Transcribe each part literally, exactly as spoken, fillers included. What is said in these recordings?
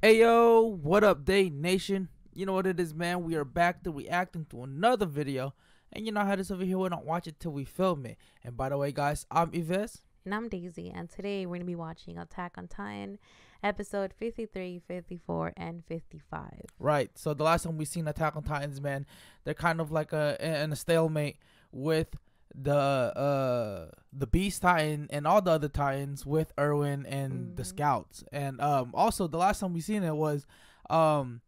Hey yo, what up Day Nation? You know what it is, man. We are back to reacting to another video. And you know how this over here, we don't watch it till we film it. And by the way, guys, I'm Yves. And I'm Daisy. And today we're going to be watching Attack on Titan, episode fifty-three, fifty-four, and fifty-five. Right. So the last time we seen Attack on Titans, man, they're kind of like a, in a stalemate with the uh the Beast Titan and all the other Titans with Erwin and mm-hmm. the Scouts. And um also the last time we seen it was um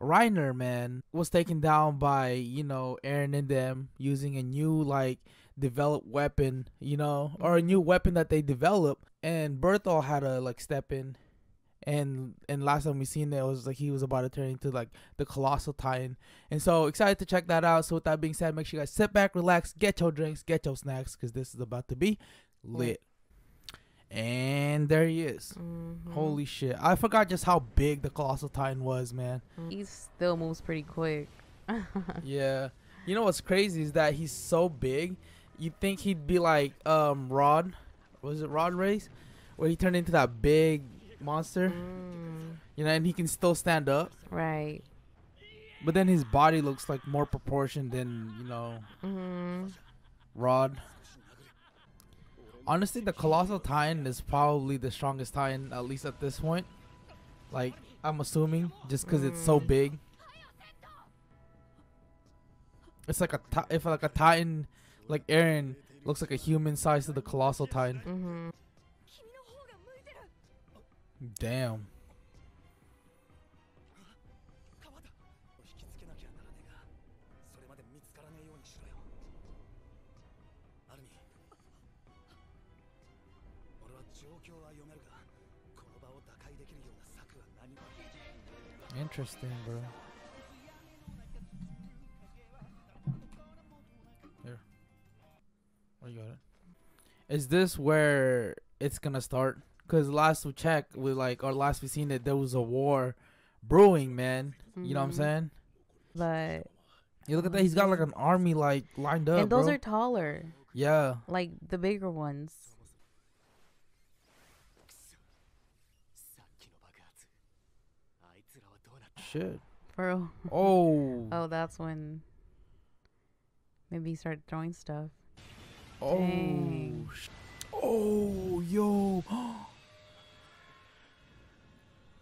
Reiner, man, was taken down by, you know, Eren and them using a new like developed weapon, you know, or a new weapon that they developed, and Bertolt had to like step in. And and last time we seen it, it was like he was about to turn into like the Colossal Titan. And so excited to check that out. So with that being said, make sure you guys sit back, relax, get your drinks, get your snacks, because this is about to be lit. And there he is. Mm-hmm. Holy shit. I forgot just how big the Colossal Titan was, man. He still moves pretty quick. Yeah. You know what's crazy is that he's so big, you'd think he'd be like um Rod. Was it Rod Race? Where he turned into that big monster, mm. you know, and he can still stand up, right? But then his body looks like more proportioned than, you know, mm-hmm. Rod. Honestly, the Colossal Titan is probably the strongest Titan, at least at this point, like I'm assuming, just because mm. it's so big. It's like a if like a Titan like Eren looks like a human size to the Colossal Titan. Mm-hmm. Damn. Interesting, bro. Here. Oh, you got it. Is this where it's gonna start? Cause last we checked, we like, or last we seen it, there was a war brewing, man. Mm-hmm. You know what I'm saying? But you look at that; he's got like an army like lined up, and those bro. are taller. Yeah, like the bigger ones. Shit, bro. Oh, oh, that's when maybe he started throwing stuff. Oh, dang. Oh, yo.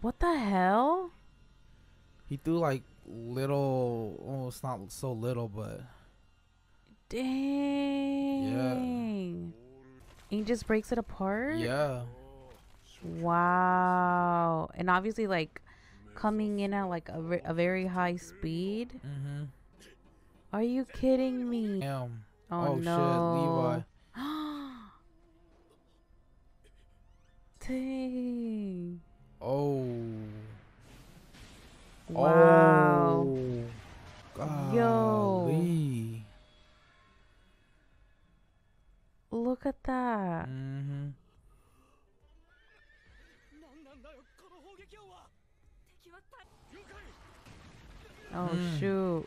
What the hell? He threw like little, oh, it's not so little, but dang. Yeah. He just breaks it apart? Yeah. Wow. And obviously like coming in at like a, a very high speed. Mm-hmm. Are you kidding me? Damn. Oh, oh no. Shit, Levi. Dang. Oh. Wow. Oh. Golly. Yo. Look at that. Mm-hmm. Oh, mm. shoot.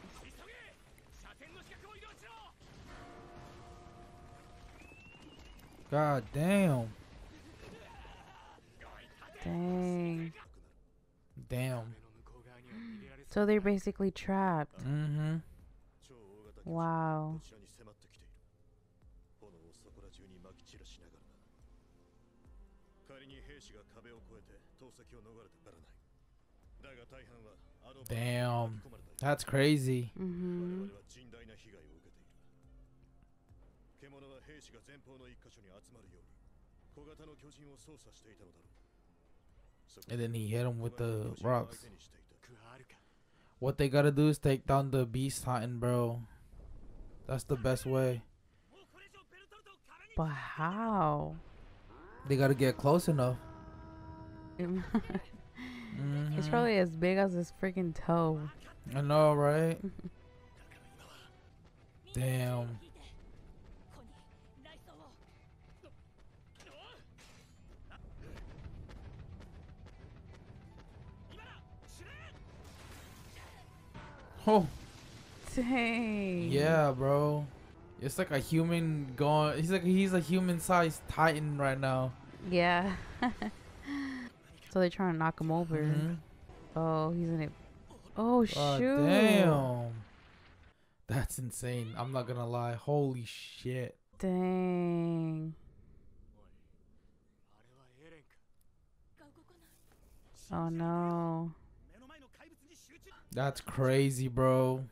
God damn. Dang. Damn. So they're basically trapped. Mm-hmm. Wow. Damn. That's crazy. Mm-hmm. And then he hit him with the rocks. What they gotta do is take down the Beast Titan, bro. That's the best way. But how? They gotta get close enough. Mm-hmm. It's probably as big as his freaking toe. I know, right? Damn. Oh. Dang. Yeah, bro. It's like a human going. He's like he's a human-sized Titan right now. Yeah. So they're trying to knock him over. Mm-hmm. Oh, he's in it. Oh, oh shoot. Damn. That's insane. I'm not gonna lie. Holy shit. Dang. Oh no. That's crazy, bro.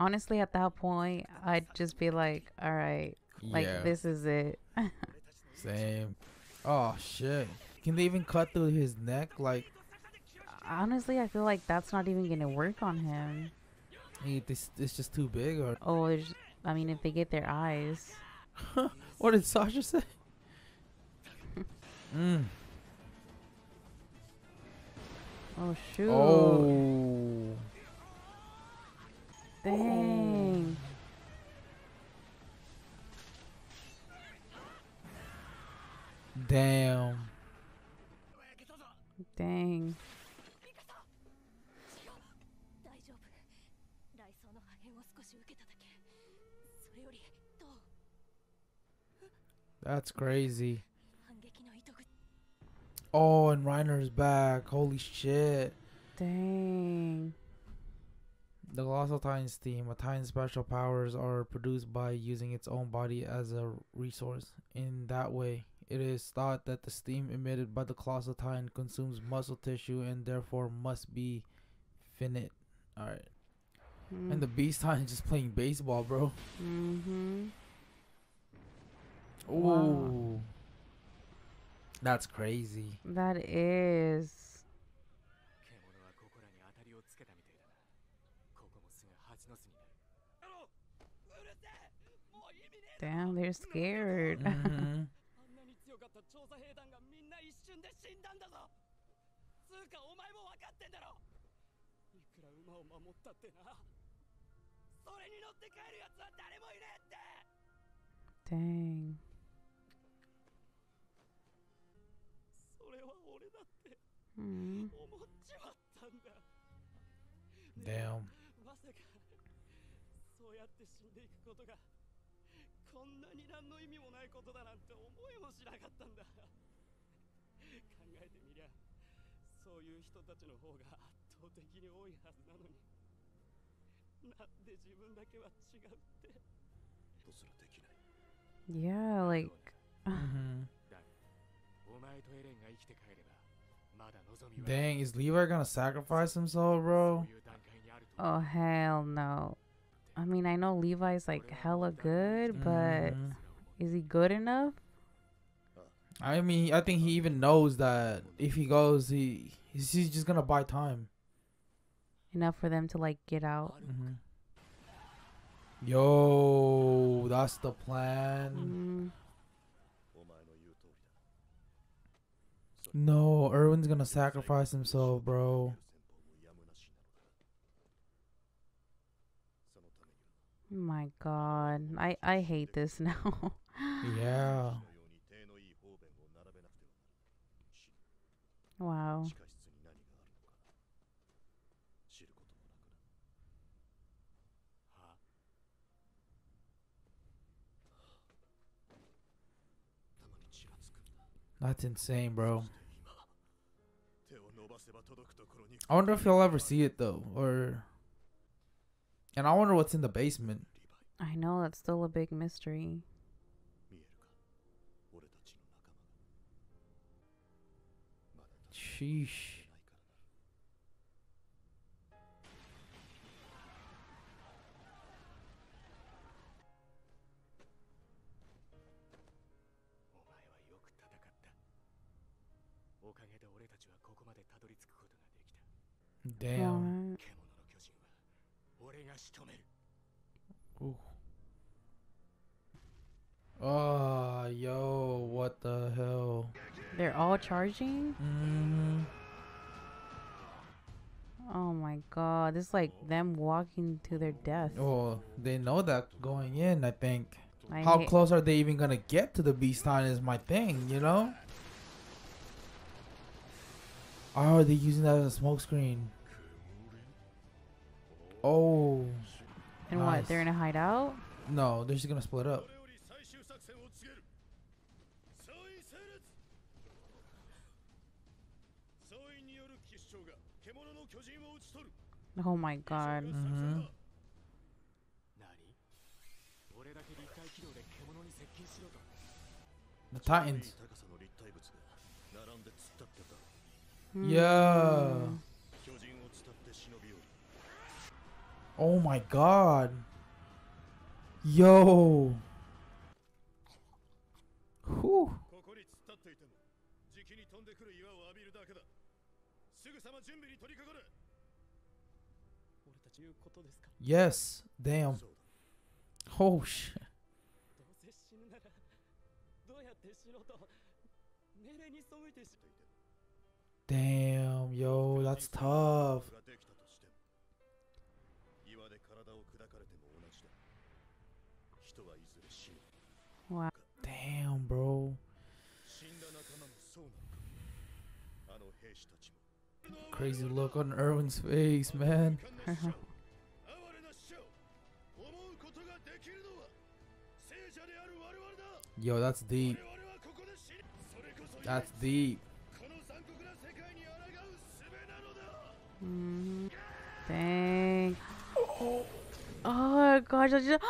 Honestly, at that point, I'd just be like, all right, like yeah. this is it. Same. Oh shit. Can they even cut through his neck? Like, honestly, I feel like that's not even gonna work on him. It's, it's just too big, or oh, there's, I mean, if they get their eyes. What did Sasha say? mm. Oh shoot! Oh, dang! Damn! Dang! That's crazy. Oh, and Reiner's back. Holy shit. Dang. The Colossal Titan's theme. A Titan's special powers are produced by using its own body as a resource. In that way, it is thought that the steam emitted by the Colossal Titan consumes muscle tissue and therefore must be finite. Alright. Mm. And the Beast Titan just playing baseball, bro. Mm-hmm. Ooh. Wow. That's crazy. That is. Damn, they're scared. Mm-hmm. Dang. Mm. Damn. Yeah, like. Dang, is Levi gonna sacrifice himself, bro? Oh, hell no. I mean, I know Levi's like hella good, but mm-hmm. is he good enough? I mean, I think he even knows that if he goes, he he's just gonna buy time. Enough for them to like get out. Mm-hmm. Yo, that's the plan. Mm-hmm. No, Erwin's gonna sacrifice himself, bro. My God, I I hate this now. Yeah. Wow. That's insane, bro. I wonder if he'll ever see it though, or and I wonder what's in the basement. I know, that's still a big mystery. Sheesh. Damn. Ooh. Oh, yo, what the hell? They're all charging? Mm-hmm. Oh my God, this is like them walking to their death. Oh, they know that going in, I think. I How close are they even gonna get to the Beast Titan is my thing, you know? Oh, are they using that as a smokescreen? Oh. And nice. What? They're gonna hide out? No, they're just gonna split up. Oh my god. Mm-hmm. The Titans. Mm. Yeah. Oh my god. Yo. Whew. Yes, damn. Oh shit. Damn, yo, that's tough. Wow. Damn, bro. Crazy look on Erwin's face, man. Yo, that's deep. That's deep. Mm, dang. Oh, oh gosh, I just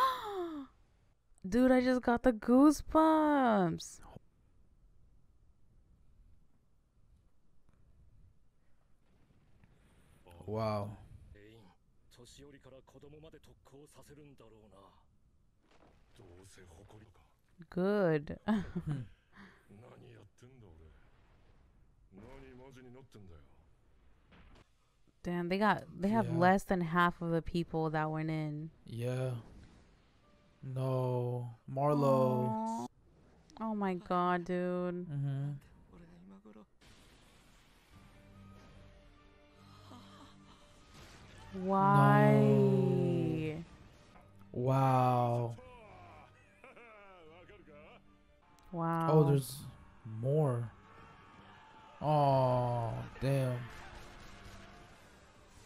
dude, I just got the goosebumps. Wow. Good. Damn, they got they have yeah. less than half of the people that went in. Yeah. No, Marlowe. Oh. Oh my god, dude. Mm-hmm. Why? No. Wow. Wow. Oh, there's more. Oh, damn.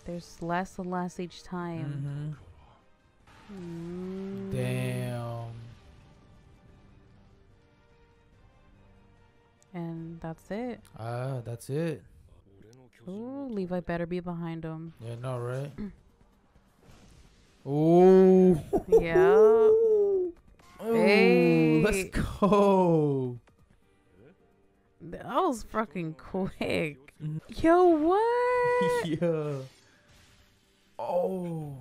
There's less and less each time. Mm-hmm. Mm. Damn. And that's it. Ah, that's it. Ooh, Levi better be behind him. Yeah, no, right? Ooh. Yeah. Hey. Ooh, let's go. That was fucking quick. Yo, what? Yeah. Oh.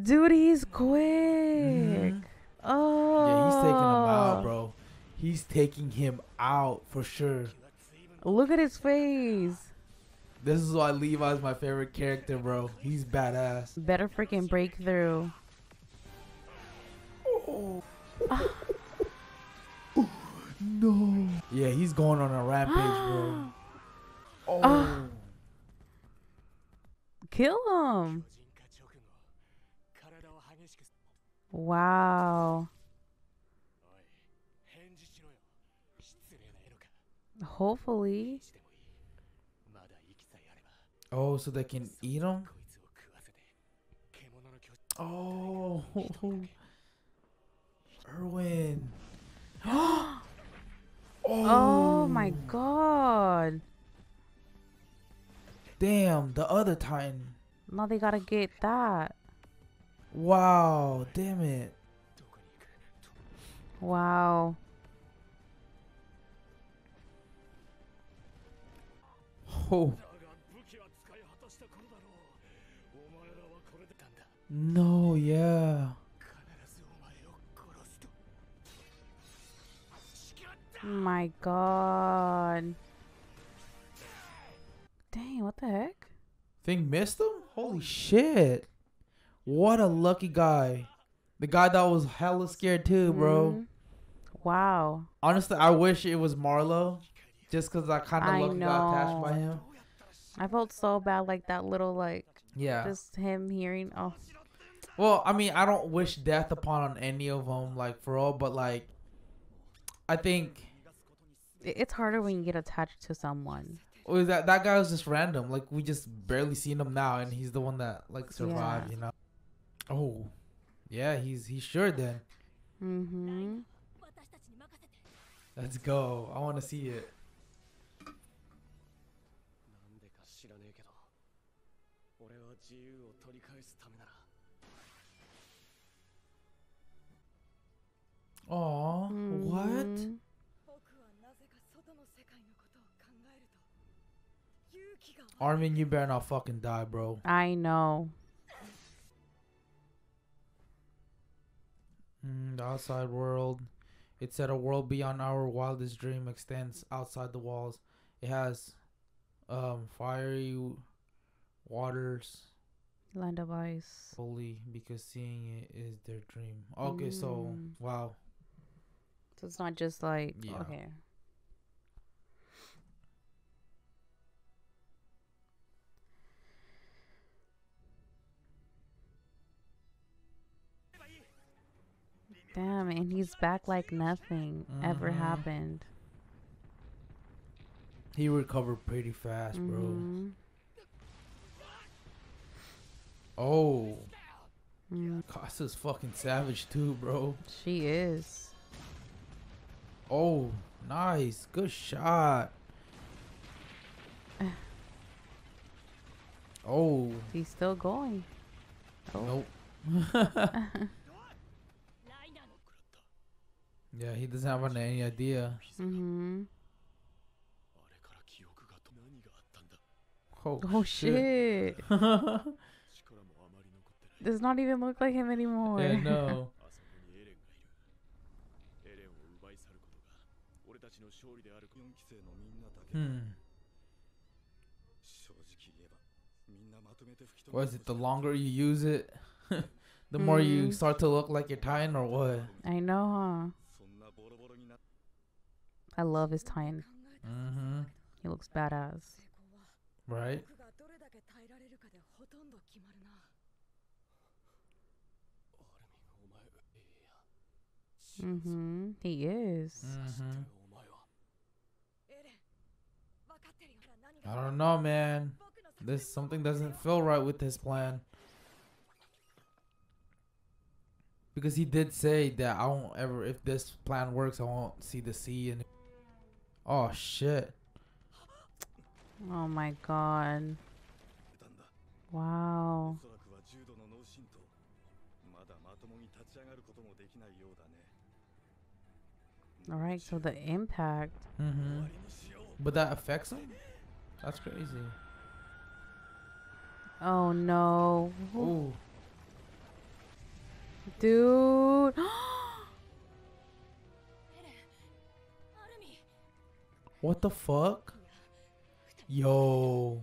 Dude, he's quick. Mm-hmm. Oh. Yeah, he's taking him out, bro. He's taking him out for sure. Look at his face. This is why Levi's my favorite character, bro. He's badass. Better freaking breakthrough. Oh. No. Yeah, he's going on a rampage, bro. Oh. Uh. Kill him. Wow. Hopefully. Oh, so they can eat him? Oh. Erwin. Oh. Oh my god. Damn, the other Titan. Now they gotta get that. Wow, damn it. Wow. Oh. No, yeah. My god. Dang, what the heck? Thing missed him? Holy shit. What a lucky guy. The guy that was hella scared too, bro. Mm. Wow. Honestly, I wish it was Marlowe. Just because I kind of luckily got attached by him. I felt so bad, like that little, like, yeah, just him hearing. Oh. Well, I mean, I don't wish death upon on any of them, like, for all, but, like, I think it's harder when you get attached to someone. Oh, that that guy was just random. Like, we just barely seen him now, and he's the one that, like, survived, yeah. You know. Oh, yeah, he's he's sure then. Mm-hmm. Let's go. I want to see it. 知らねえけど、俺は自由を取り返すためなら。Oh, what? 僕はなぜか外の世界のことを考えると、勇気が。Armin, you better not fucking die, bro. I know. Mm, the outside world. It said a world beyond our wildest dream extends outside the walls. It has um, fiery waters. Land of ice. Holy, because seeing it is their dream. Okay, mm. so, wow. So it's not just like, yeah. okay. Damn, and he's back like nothing mm-hmm. ever happened. He recovered pretty fast, mm-hmm. bro. Oh. Mm. Casa's fucking savage too, bro. She is. Oh, nice. Good shot. Oh. He's still going. Oh. Nope. Yeah, he doesn't have any idea. Mm-hmm. Oh, oh shit. shit. Does not even look like him anymore. Yeah, no. hmm. What is it? The longer you use it, the more mm. you start to look like you're Titan or what? I know, huh? I love his Titan. Mm-hmm. He looks badass. Right? Mm-hmm. He is. Mm-hmm. I don't know, man. This something doesn't feel right with his plan. Because he did say that I won't ever, if this plan works, I won't see the sea. And oh shit! Oh my god! Wow! All right, so the impact. Mm-hmm. But that affects him? That's crazy. Oh no! Ooh. Dude. What the fuck? Yo.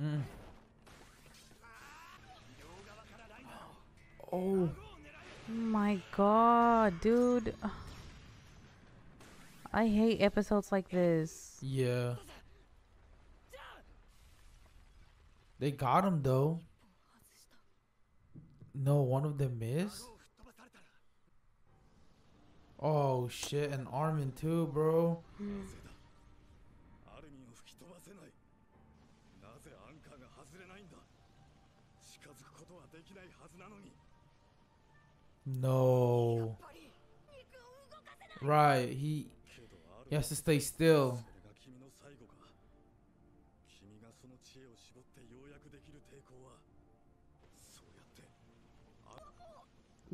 Mm. Oh. My god, dude. I hate episodes like this. Yeah. They got him though. No, one of them missed. Oh shit, and Armin too, bro. Mm. No. Right, he... He has to stay still.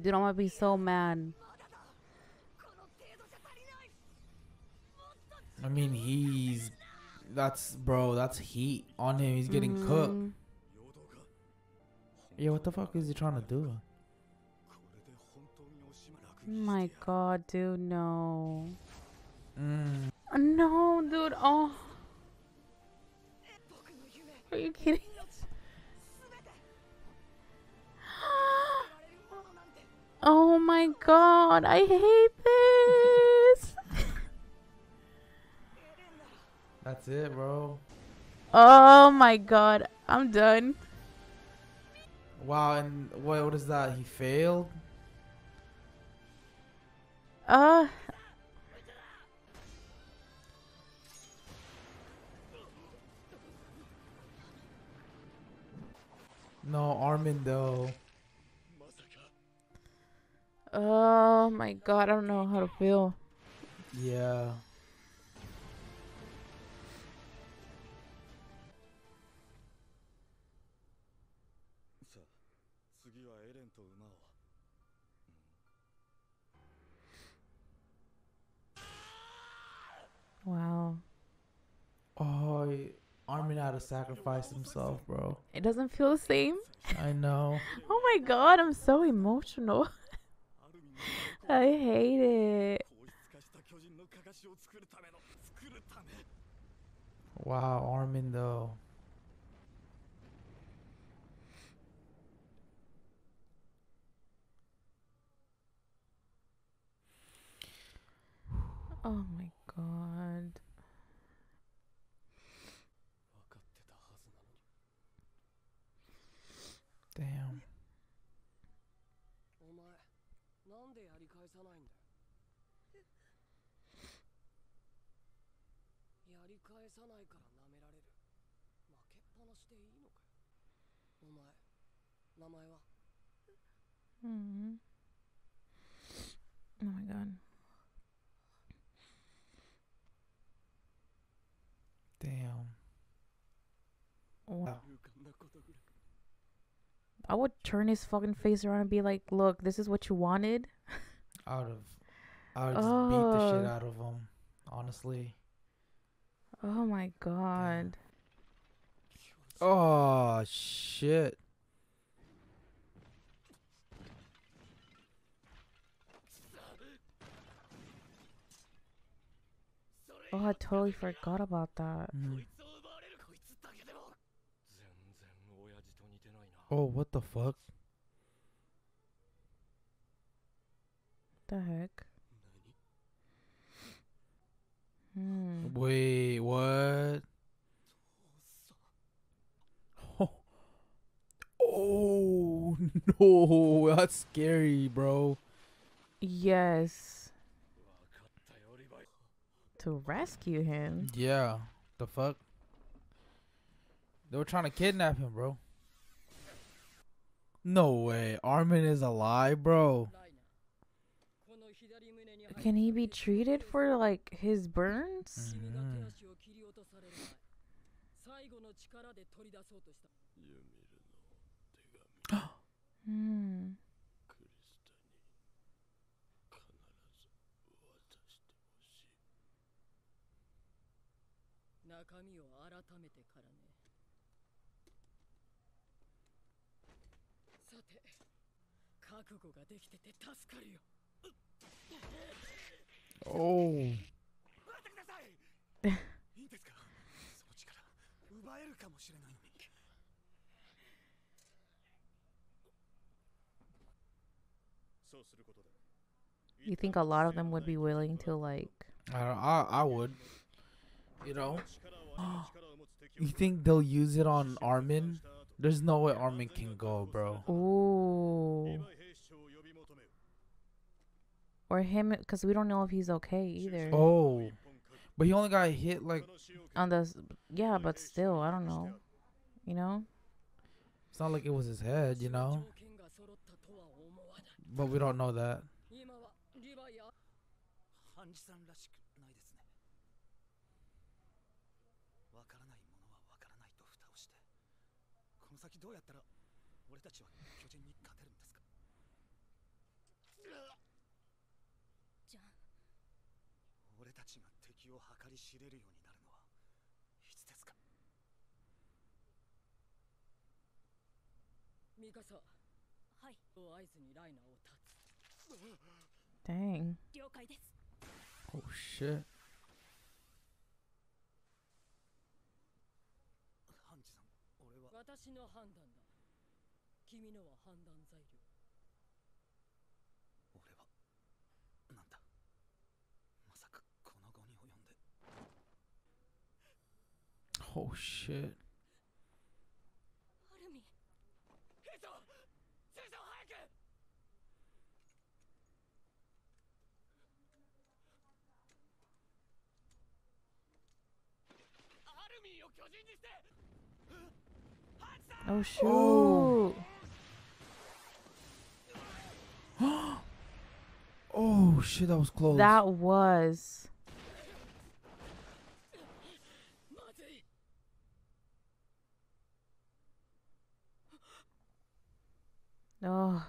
Dude, I'm gonna be so mad. I mean, he's... That's... Bro, that's heat on him. He's getting mm-hmm. cooked. Yeah, what the fuck is he trying to do? My god, dude, no. Mm. No, dude. Oh, are you kidding? Oh my god, I hate this. That's it, bro. Oh my god, I'm done. Wow, and what, what is that? He failed? Uh. No, Armin though. Oh my god, I don't know how to feel. Yeah. Wow. Oh, Armin had to sacrifice himself, bro. It doesn't feel the same. I know. Oh my god, I'm so emotional. I hate it. Wow, Armin though. Oh my god. Damn. Mm-hmm. Oh my god. Damn. Wow. I would turn his fucking face around and be like, "Look, this is what you wanted." Out of, I would just oh. beat the shit out of him, honestly. Oh my god. Damn. Oh shit. Oh, I totally forgot about that. Mm. Oh, what the fuck? The heck? Hmm. Wait, what? Oh. Oh, no. That's scary, bro. Yes. To rescue him? Yeah. The fuck? They were trying to kidnap him, bro. No way. Armin is alive, bro. Can he be treated for, like, his burns? Mm-hmm. Hmm. Oh. You think a lot of them would be willing to, like? I don't, I I would. You know. You think they'll use it on Armin? There's no way Armin can go, bro. Ooh. Or him, because we don't know if he's okay either. Oh. But he only got hit, like... on the... Yeah, but still, I don't know. You know? It's not like it was his head, you know? But we don't know that. Dang. Oh shit. Oh shit. Oh shoot. Oh. Oh shit, that was close. That was. Oh.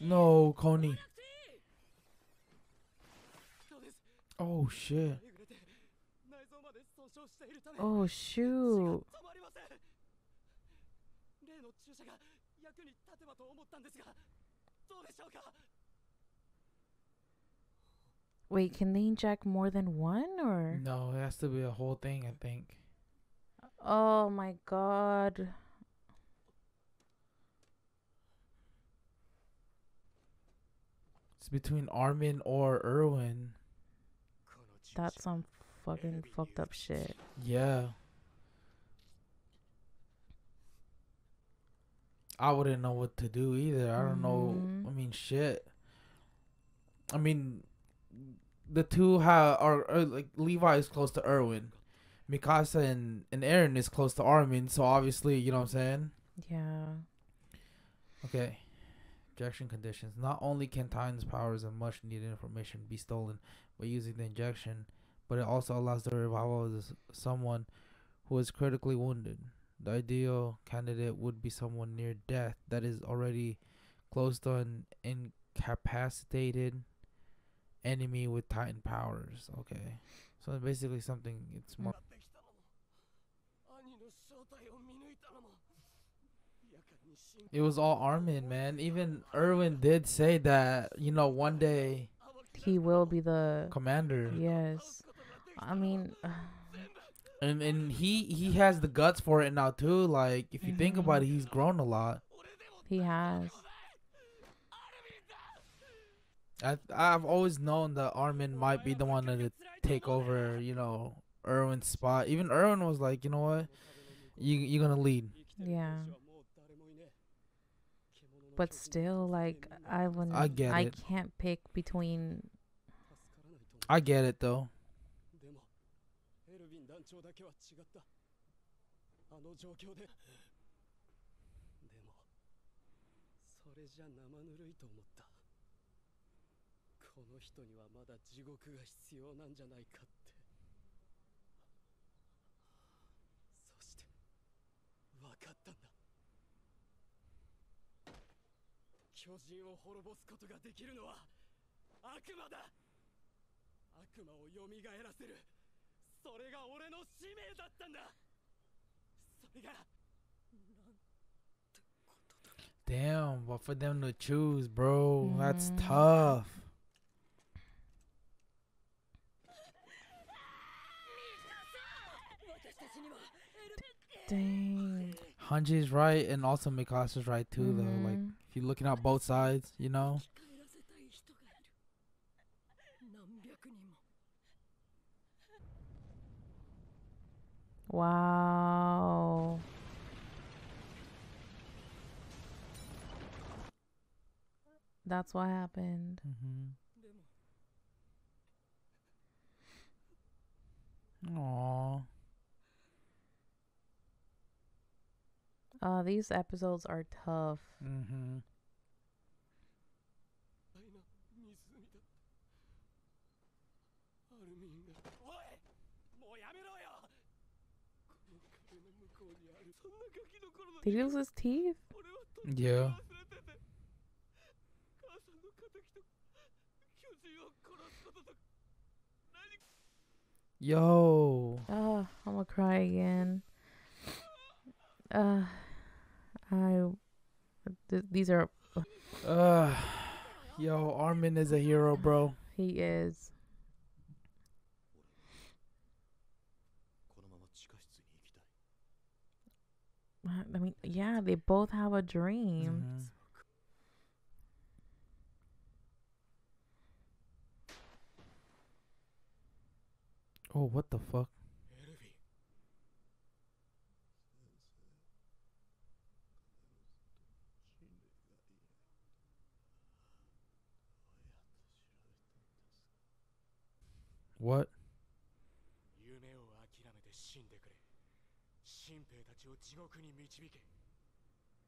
No, Connie. Oh shit. Oh shoot. Wait, can they inject more than one or? No, it has to be a whole thing, I think. Oh my god. It's between Armin or Erwin. That's some fucking fucked up shit. Yeah. I wouldn't know what to do either. I don't mm-hmm. know. I mean, shit. I mean, the two ha are, are like Levi is close to Erwin, Mikasa and and Eren is close to Armin. So obviously, you know what I'm saying. Yeah. Okay. Injection conditions. Not only can Titan's powers and much needed information be stolen by using the injection, but it also allows the revival of someone who is critically wounded. The ideal candidate would be someone near death that is already close to an incapacitated enemy with Titan powers. Okay. So basically something it's more. It was all Armin, man. Even Erwin did say that, you know, one day he will be the commander. Yes. I mean, and and he he has the guts for it now too. Like if you mm-hmm. think about it, he's grown a lot. He has. I I've always known that Armin might be the one to take over, you know, Erwin's spot. Even Erwin was like, you know what, you you're gonna lead. Yeah. But still, like I wouldn't. I get I it. can't pick between. I get it though. Damn, but for them to choose, bro, mm. that's tough. Dang. Hanji's right, and also Mikasa's right too, mm. though. Like, if you're looking at both sides, you know. Wow. That's what happened. Mm-hmm. Aww. Uh, these episodes are tough. Mm-hmm. Did he lose his teeth? Yeah. Yo. Oh, I'm gonna cry again. Uh, I. Th these are. Uh, yo, Armin is a hero, bro. He is. I mean, yeah, they both have a dream. Mm-hmm. Oh, what the fuck? What? 新兵たちを地獄に導け。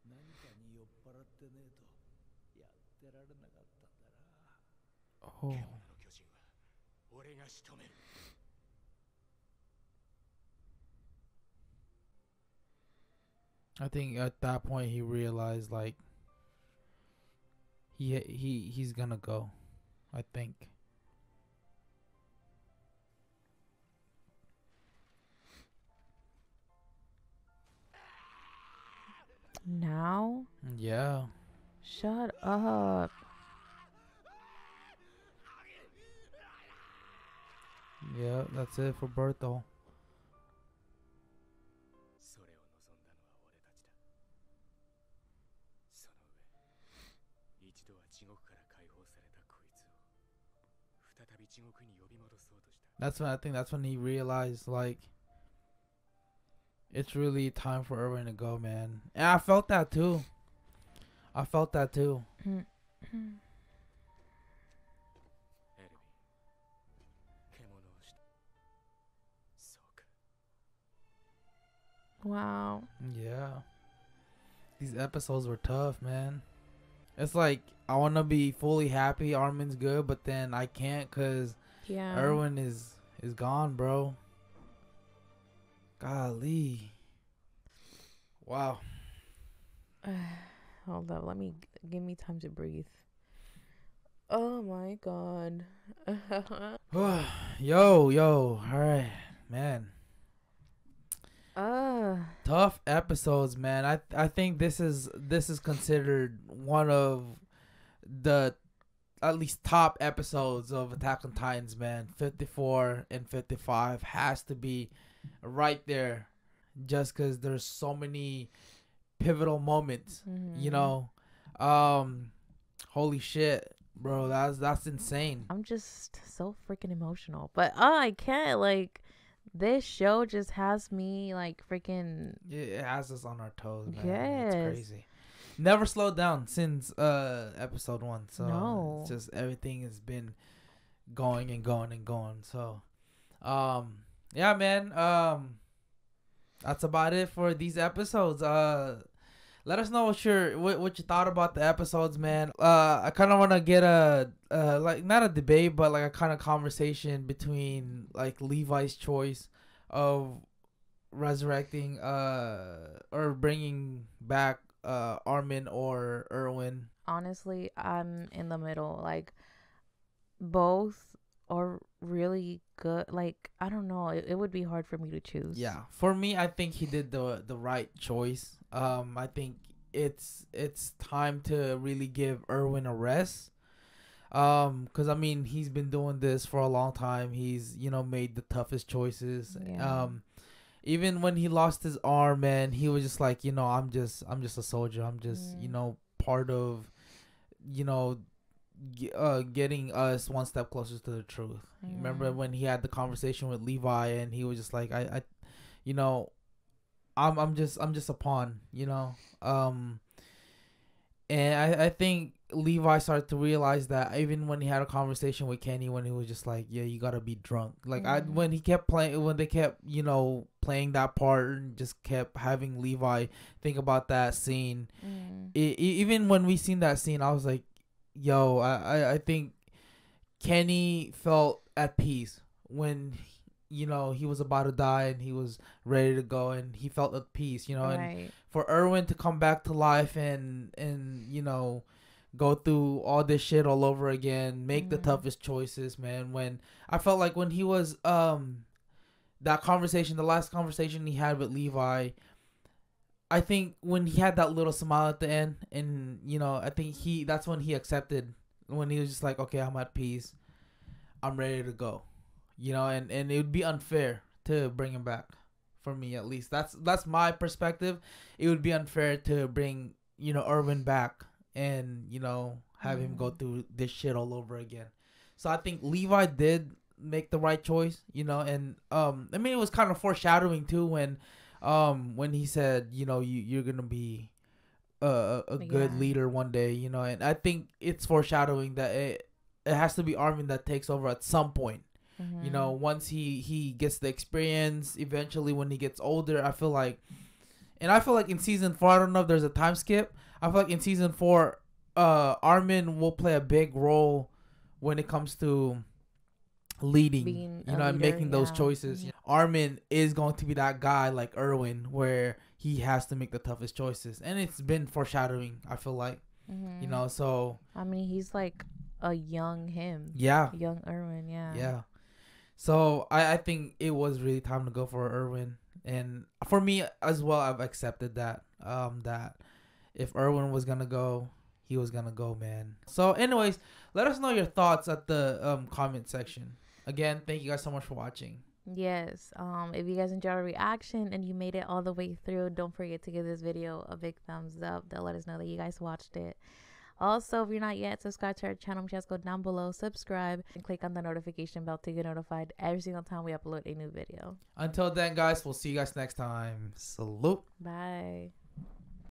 何かに酔っ払ってねえとやってられなかったんだな。獣の巨人は俺が仕留める。I think at that point he realized like he he he's gonna go. I think. Now? Yeah. Shut up. Yeah, that's it for Bertolt. That's when I think that's when he realized like it's really time for Erwin to go, man. And I felt that too. I felt that too. Wow. Yeah. These episodes were tough, man. It's like I want to be fully happy Armin's good, but then I can't because yeah. Erwin is is gone, bro. Golly. Wow. Uh, hold up. Let me give me time to breathe. Oh my god. yo, yo. All right, man. Uh tough episodes, man. I I think this is this is considered one of the at least top episodes of Attack on Titans, man. fifty-four and fifty-five has to be right there, just because there's so many pivotal moments, mm-hmm. you know. Um, holy shit, bro, that's that's insane. I'm just so freaking emotional, but oh, I can't. Like, this show just has me like freaking. It has us on our toes, man. Yes, it's crazy. Never slowed down since uh episode one, so no. It's just everything has been going and going and going. So, um. Yeah, man. Um, that's about it for these episodes. Uh, let us know what your what, what you thought about the episodes, man. Uh, I kind of want to get a uh like not a debate, but like a kind of conversation between like Levi's choice of resurrecting uh or bringing back uh Armin or Erwin. Honestly, I'm in the middle. Like, both are really good. Like, I don't know, it, it would be hard for me to choose. Yeah, for me, I think he did the the right choice. um I think it's it's time to really give Erwin a rest, um because I mean, he's been doing this for a long time. He's, you know, made the toughest choices. Yeah. Um even when he lost his arm, man, he was just like, you know, i'm just i'm just a soldier. I'm just, mm. you know, part of, you know, Uh, getting us one step closer to the truth. Yeah. Remember when he had the conversation with Levi, and he was just like, I, I you know, I'm, I'm just, I'm just a pawn, you know. Um, and I, I think Levi started to realize that, even when he had a conversation with Kenny, when he was just like, yeah, you gotta be drunk. Like, yeah. I, when he kept playing, when they kept, you know, playing that part, and just kept having Levi think about that scene. Mm. It, it, even when we seen that scene, I was like, yo, I, I think Kenny felt at peace when, you know, he was about to die and he was ready to go, and he felt at peace, you know. Right. And for Erwin to come back to life and, and you know, go through all this shit all over again, make mm. the toughest choices, man. When I felt like when he was, um, that conversation, the last conversation he had with Levi, I think when he had that little smile at the end, and, you know, I think he, that's when he accepted, when he was just like, okay, I'm at peace. I'm ready to go, you know, and, and it would be unfair to bring him back, for me, at least. That's, that's my perspective. It would be unfair to bring, you know, Erwin back and, you know, have mm. him go through this shit all over again. So I think Levi did make the right choice, you know, and, um, I mean, it was kind of foreshadowing too when, Um, when he said, you know, you, you're going to be a, a good yeah. leader one day, you know. And I think it's foreshadowing that it, it has to be Armin that takes over at some point. Mm-hmm. You know, once he he gets the experience, eventually when he gets older, I feel like, and I feel like in season four, I don't know if there's a time skip. I feel like in season four, uh, Armin will play a big role when it comes to leading, Being you know, leader, and making yeah. those choices. Yeah. Armin is going to be that guy like Erwin, where he has to make the toughest choices, and it's been foreshadowing. I feel like, mm-hmm. you know, so I mean, he's like a young him, yeah, young Erwin, yeah, yeah. So I, I think it was really time to go for Erwin, and for me as well, I've accepted that um that if Erwin was gonna go, he was gonna go, man. So, anyways, let us know your thoughts at the um comment section. Again, thank you guys so much for watching. Yes, um if you guys enjoyed our reaction and you made it all the way through, don't forget to give this video a big thumbs up. That'll let us know that you guys watched it. Also, if you're not yet subscribed to our channel, just go down below, subscribe, and click on the notification bell to get notified every single time we upload a new video. Until then, guys, we'll see you guys next time. Salute.